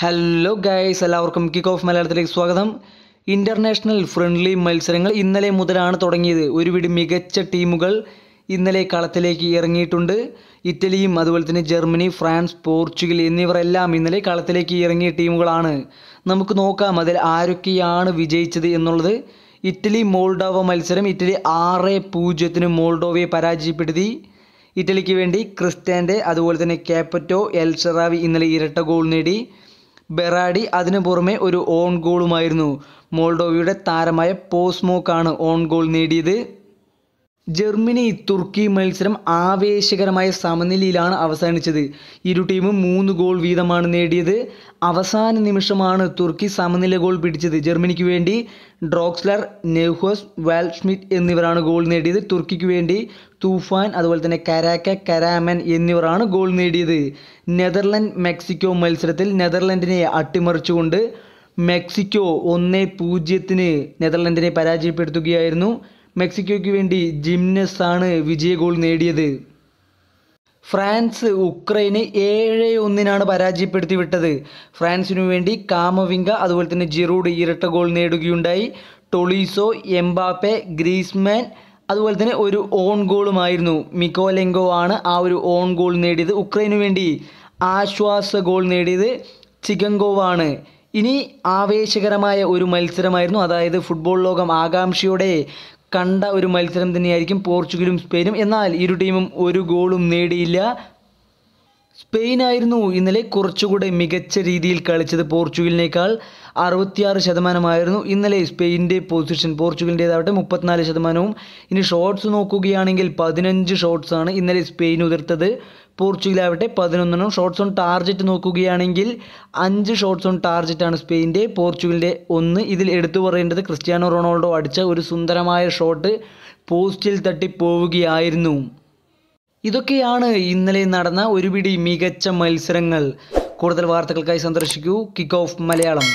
Hello guys, എല്ലാവർക്കും kick off മലയാളത്തിലേക്ക് സ്വാഗതം. ഇൻ്റർനാഷണൽ ഫ്രണ്ട്ലി മത്സരങ്ങൾ ഇന്നലെ മുതലാണ് തുടങ്ങിയത്. ഒരുപിടി മികച്ച ടീമുകൾ ഇന്നലെ കളത്തിലേക്ക് ഇറങ്ങിയിട്ടുണ്ട്. ഇറ്റലിയും അതുപോലെ തന്നെ ജർമ്മനി, ഫ്രാൻസ്, പോർച്ചുഗൽ എന്നിവരെല്ലാം ഇന്നലെ കളത്തിലേക്ക് ഇറങ്ങിയ ടീമുകളാണ്. നമുക്ക് നോക്കാം അതിൽ ആരൊക്കെയാണ് വിജയിച്ചത് എന്നുള്ളത്. ഇറ്റലി മോൾഡോവ മത്സരം ഇറ്റലി 6-0 മോൾഡോവയെ പരാജയപ്പെടുത്തി. ഇറ്റലിക്ക് വേണ്ടി ക്രിസ്റ്റാൻ്റെ അതുപോലെ തന്നെ കാപ്പറ്റോ, എൽസറാവി ഇന്നലെ ഇരട്ട ഗോൾ നേടി. ബെറാഡി അതിനു പുറമെ ഒരു ഓൺ ഗോളുമായിരുന്നു. മോൾഡോവയുടെ താരമായ പോസ്മോക്കാണ് ഓൺ ഗോൾ നേടിയത്. ജർമ്മനി തുർക്കി മത്സരം ആവേശകരമായ സമനിലയിലാണ് അവസാനിച്ചത്. ഇരു ടീമും 3 ഗോൾ വീതമാണ് നേടിയത്. അവസാന നിമിഷമാണ് തുർക്കി സമനില ഗോൾ പിടിച്ചത്. ജർമ്മനിക്ക് വേണ്ടി ഡ്രോക്സ്ലർ, നെഹോസ്, വാൽഷ്മിറ്റ് എന്നിവരാണ് ഗോൾ നേടിയത്. തുർക്കിക്ക് വേണ്ടി തൂഫാൻ, അതുപോലെ തന്നെ കരാക്ക, കരാമൻ എന്നിവരാണ് ഗോൾ നേടിയത്. നെതർലൻഡ് മെക്സിക്കോ മത്സരത്തിൽ നെതർലൻഡിനെ അട്ടിമറിച്ചുകൊണ്ട് മെക്സിക്കോ 1-0 നെതർലൻഡിനെ പരാജയപ്പെടുത്തുകയായിരുന്നു. മെക്സിക്കോയ്ക്ക് വേണ്ടി ജിംനസ് ആണ് വിജയ ഗോൾ നേടിയത്. ഫ്രാൻസ് ഉക്രൈനെ 7-1 പരാജയപ്പെടുത്തി വിട്ടത്. ഫ്രാൻസിനു വേണ്ടി കാമവിങ്ക അതുപോലെ തന്നെ ജിറൂഡ് ഇരട്ട ഗോൾ നേടുകയുണ്ടായി. ടൊളീസോ, എംബാപ്പെ, ഗ്രീസ്മാൻ അതുപോലെ തന്നെ ഒരു ഓൺ ഗോളുമായിരുന്നു. മിക്കോലെങ്കോ ആണ് ആ ഒരു ഓൺ ഗോൾ നേടിയത്. ഉക്രൈനു വേണ്ടി ആശ്വാസ ഗോൾ നേടിയത് ചിഗങ്കോവാണ്. ഇനി ആവേശകരമായ ഒരു മത്സരമായിരുന്നു, അതായത് ഫുട്ബോൾ ലോകം ആകാംക്ഷയോടെ കണ്ട ഒരു മത്സരം തന്നെയായിരിക്കും പോർച്ചുഗലും സ്പെയിനും. എന്നാൽ ഇരു ടീമും ഒരു ഗോളും നേടിയില്ല. സ്പെയിനായിരുന്നു ഇന്നലെ കുറച്ചുകൂടെ മികച്ച രീതിയിൽ കളിച്ചത്. പോർച്ചുഗലിനേക്കാൾ 66% ഇന്നലെ സ്പെയിൻ്റെ പൊസിഷൻ. പോർച്ചുഗലിൻ്റേതാവട്ടെ 34%. ഇനി ഷോട്ട്സ് നോക്കുകയാണെങ്കിൽ 15 ഷോട്ട്സാണ് ഇന്നലെ സ്പെയിൻ ഉതിർത്തത്. പോർച്ചുഗലാവട്ടെ 11. ഷോട്ട്സ് ഓൺ ടാർജറ്റ് നോക്കുകയാണെങ്കിൽ 5 ഷോട്ട്സ് ഓൺ ടാർജറ്റാണ് സ്പെയിൻ്റെ, പോർച്ചുഗലിൻ്റെ 1. ഇതിൽ എടുത്തു പറയേണ്ടത് ക്രിസ്ത്യാനോ റൊണാൾഡോ അടിച്ച ഒരു സുന്ദരമായ ഷോട്ട് പോസ്റ്റിൽ തട്ടിപ്പോവുകയായിരുന്നു. ഇതൊക്കെയാണ് ഇന്നലെ നടന്ന ഒരുപിടി മികച്ച മത്സരങ്ങൾ. കൂടുതൽ വാർത്തകൾക്കായി സന്ദർശിക്കൂ കിക്ക് ഓഫ് മലയാളം.